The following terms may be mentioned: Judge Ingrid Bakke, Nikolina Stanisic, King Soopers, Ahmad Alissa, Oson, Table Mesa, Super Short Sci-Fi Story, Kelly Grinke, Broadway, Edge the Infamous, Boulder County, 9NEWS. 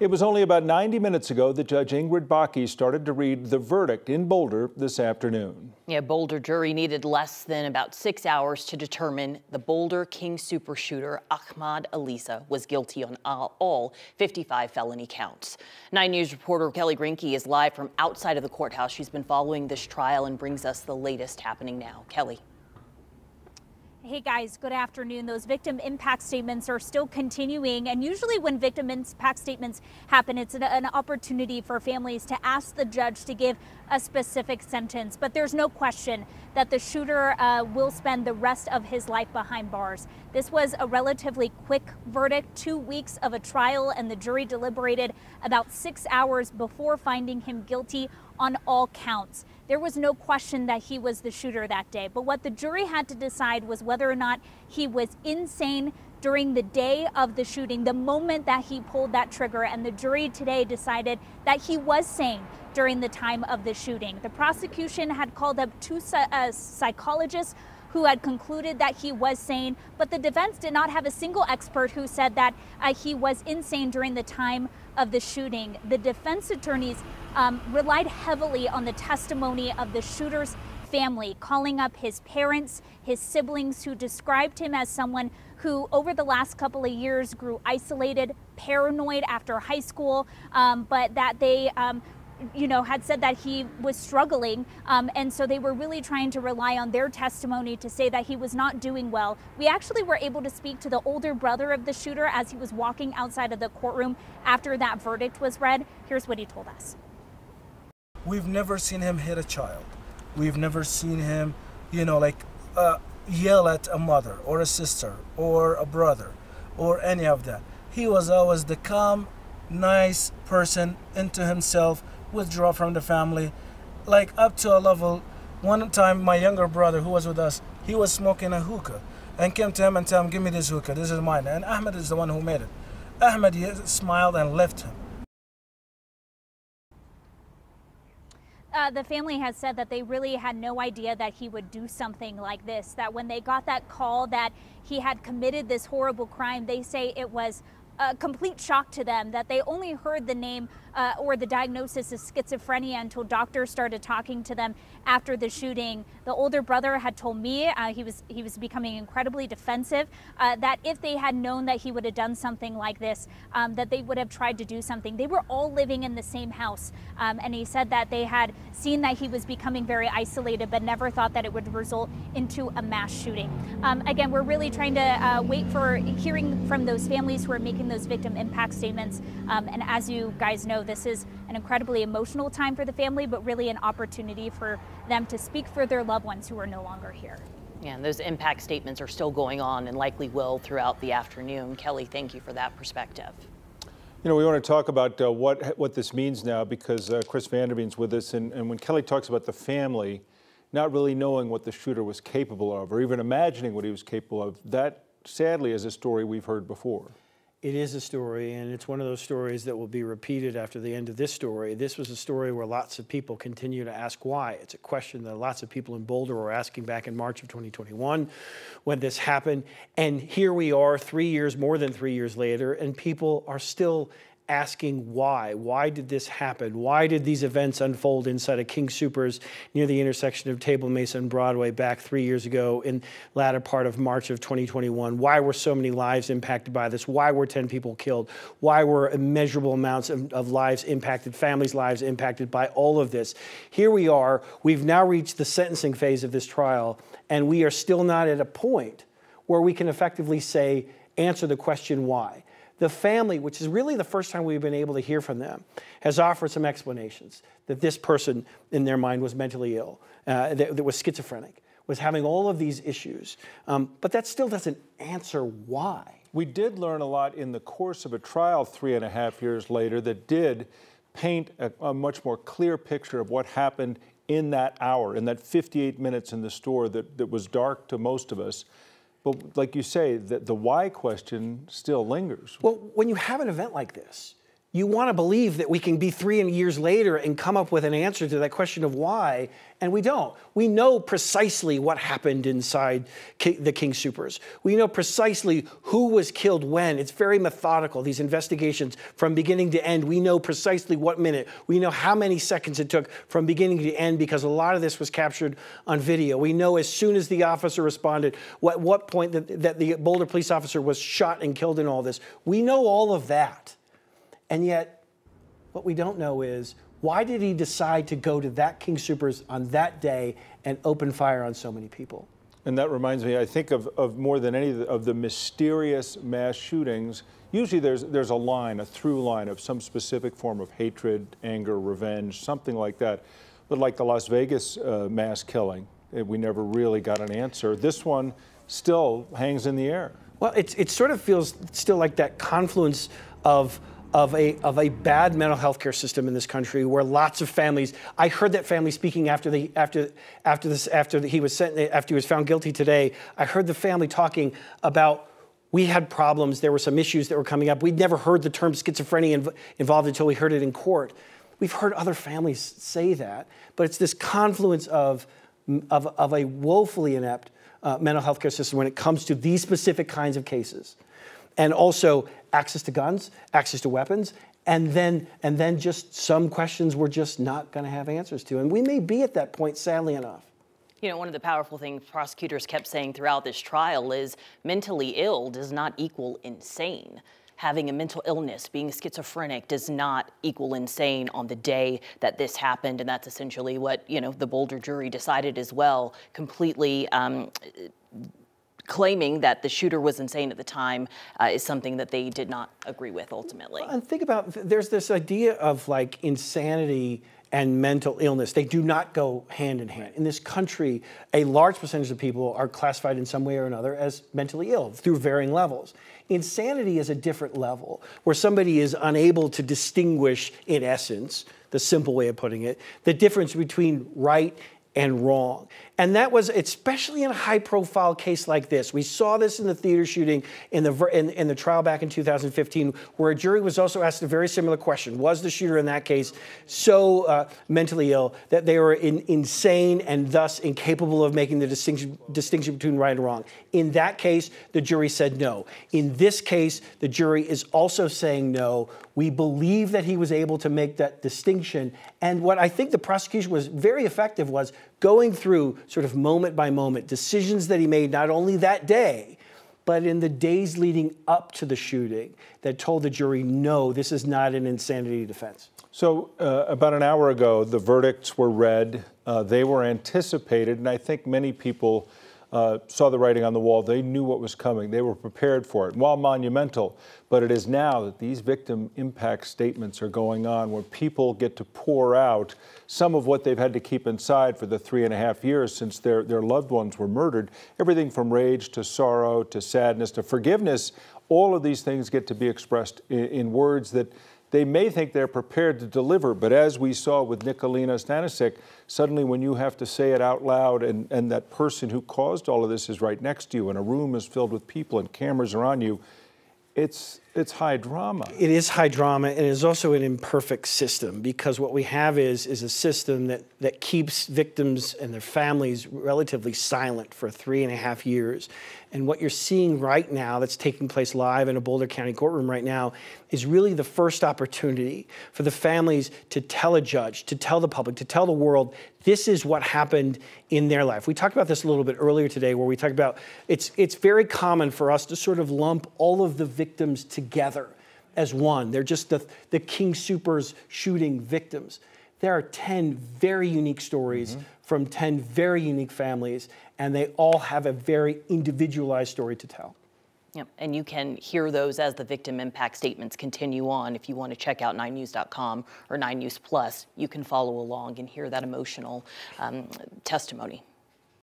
It was only about 90 minutes ago that Judge Ingrid Bakke started to read the verdict in Boulder this afternoon. Yeah, Boulder jury needed less than about 6 hours to determine the Boulder King Soopers shooter Ahmad Alissa was guilty on all 55 felony counts. 9 News reporter Kelly Grinke is live from outside of the courthouse. She's been following this trial and brings us the latest happening now. Kelly. Hey guys, good afternoon. Those victim impact statements are still continuing, and usually when victim impact statements happen, it's an opportunity for families to ask the judge to give a specific sentence. But there's no question that the shooter will spend the rest of his life behind bars. This was a relatively quick verdict, 2 weeks of a trial, and the jury deliberated about 6 hours before finding him guilty on all counts. There was no question that he was the shooter that day, but what the jury had to decide was whether or not he was insane during the day of the shooting, the moment that he pulled that trigger, and the jury today decided that he was sane during the time of the shooting. The prosecution had called up two psychologists who had concluded that he was sane, but the defense did not have a single expert who said that he was insane during the time of the shooting. The defense attorneys relied heavily on the testimony of the shooter's family, calling up his parents, his siblings, who described him as someone who over the last couple of years grew isolated, paranoid after high school, but that they had said that he was struggling, and so they were really trying to rely on their testimony to say that he was not doing well. We actually were able to speak to the older brother of the shooter as he was walking outside of the courtroom after that verdict was read. Here's what he told us. We've never seen him hit a child. We've never seen him, yell at a mother or a sister or a brother or any of that. He was always the calm, nice person, into himself, withdraw from the family, like up to a level. One time my younger brother who was with us, he was smoking a hookah and came to him and told him, give me this hookah, this is mine. And Ahmed is the one who made it. Ahmed smiled and left him. The family has said that they really had no idea that he would do something like this, that when they got that call that he had committed this horrible crime, they say it was a complete shock to them, that they only heard the name or the diagnosis of schizophrenia until doctors started talking to them after the shooting. The older brother had told me, he was becoming incredibly defensive, that if they had known that he would have done something like this, that they would have tried to do something. They were all living in the same house, and he said that they had seen that he was becoming very isolated, but never thought that it would result into a mass shooting. Again, we're really trying to wait for hearing from those families who are making those victim impact statements, and as you guys know, this is an incredibly emotional time for the family, but really an opportunity for them to speak for their loved ones who are no longer here. Yeah, and those impact statements are still going on and likely will throughout the afternoon. Kelly, thank you for that perspective. You know, we want to talk about what this means now, because Chris Vanderveen's with us, and when Kelly talks about the family not really knowing what the shooter was capable of or even imagining what he was capable of, that sadly is a story we've heard before. It is a story, and it's one of those stories that will be repeated after the end of this story. This was a story where lots of people continue to ask why. It's a question that lots of people in Boulder were asking back in March of 2021 when this happened. And here we are 3 years, more than 3 years later, and people are still asking why. Why did this happen? Why did these events unfold inside of King Soopers near the intersection of Table Mesa and Broadway back 3 years ago in latter part of March of 2021? Why were so many lives impacted by this? Why were 10 people killed? Why were immeasurable amounts of lives impacted, families' lives impacted by all of this? Here we are. We've now reached the sentencing phase of this trial, and we are still not at a point where we can effectively say, answer the question why. The family, which is really the first time we've been able to hear from them, has offered some explanations that this person, in their mind, was mentally ill, that was schizophrenic, was having all of these issues. But that still doesn't answer why. We did learn a lot in the course of a trial 3.5 years later that did paint a much more clear picture of what happened in that hour, in that 58 minutes in the store that was dark to most of us. But like you say, the why question still lingers. Well, when you have an event like this, you want to believe that we can be 3 years later and come up with an answer to that question of why, and we don't. We know precisely what happened inside the King Soopers. We know precisely who was killed when. It's very methodical, these investigations, from beginning to end. We know precisely what minute. We know how many seconds it took from beginning to end because a lot of this was captured on video. We know as soon as the officer responded, at what point that the Boulder police officer was shot and killed in all this. We know all of that. And yet, what we don't know is, why did he decide to go to that King Soopers on that day and open fire on so many people? And that reminds me, I think, of more than any of the mysterious mass shootings. Usually there's a line, a through line of some specific form of hatred, anger, revenge, something like that. But like the Las Vegas mass killing, we never really got an answer. This one still hangs in the air. Well, it sort of feels still like that confluence of a bad mental health care system in this country, where lots of families. I heard that family speaking after he was found guilty today. I heard the family talking about, we had problems. There were some issues that were coming up. We'd never heard the term schizophrenia involved until we heard it in court. We've heard other families say that, but it's this confluence of a woefully inept mental health care system when it comes to these specific kinds of cases, and also access to guns, access to weapons, and then just some questions we're just not going to have answers to. And we may be at that point, sadly enough. You know, one of the powerful things prosecutors kept saying throughout this trial is mentally ill does not equal insane. Having a mental illness, being schizophrenic, does not equal insane on the day that this happened. And that's essentially what, you know, the Boulder jury decided as well, completely claiming that the shooter was insane at the time is something that they did not agree with ultimately. And think about, there's this idea of like insanity and mental illness. They do not go hand in hand. In this country, a large percentage of people are classified in some way or another as mentally ill through varying levels. Insanity is a different level where somebody is unable to distinguish, in essence, the simple way of putting it, the difference between right and wrong. And that was, especially in a high-profile case like this, we saw this in the theater shooting in the trial back in 2015, where a jury was also asked a very similar question. Was the shooter in that case so mentally ill that they were insane and thus incapable of making the distinction between right and wrong? In that case, the jury said no. In this case, the jury is also saying no. We believe that he was able to make that distinction. And what I think the prosecution was very effective was going through sort of moment by moment decisions that he made not only that day, but in the days leading up to the shooting that told the jury, no, this is not an insanity defense. So about an hour ago, the verdicts were read. They were anticipated, and I think many people saw the writing on the wall. They knew what was coming. They were prepared for it. While monumental, but it is now that these victim impact statements are going on, where people get to pour out some of what they've had to keep inside for the 3.5 years since their loved ones were murdered. Everything from rage to sorrow to sadness to forgiveness, all of these things get to be expressed in words that they may think they're prepared to deliver, but as we saw with Nikolina Stanisic, suddenly when you have to say it out loud and that person who caused all of this is right next to you and a room is filled with people and cameras are on you, it's high drama. It is high drama, and it is also an imperfect system, because what we have is a system that keeps victims and their families relatively silent for 3.5 years. And what you're seeing right now that's taking place live in a Boulder County courtroom right now is really the first opportunity for the families to tell a judge, to tell the public, to tell the world, this is what happened in their life. We talked about this a little bit earlier today, where we talked about it's very common for us to sort of lump all of the victims together as one. They're just the King Soopers shooting victims. There are 10 very unique stories from 10 very unique families, and they all have a very individualized story to tell. Yep, and you can hear those as the victim impact statements continue on. If you want to check out 9news.com or 9news Plus, you can follow along and hear that emotional testimony.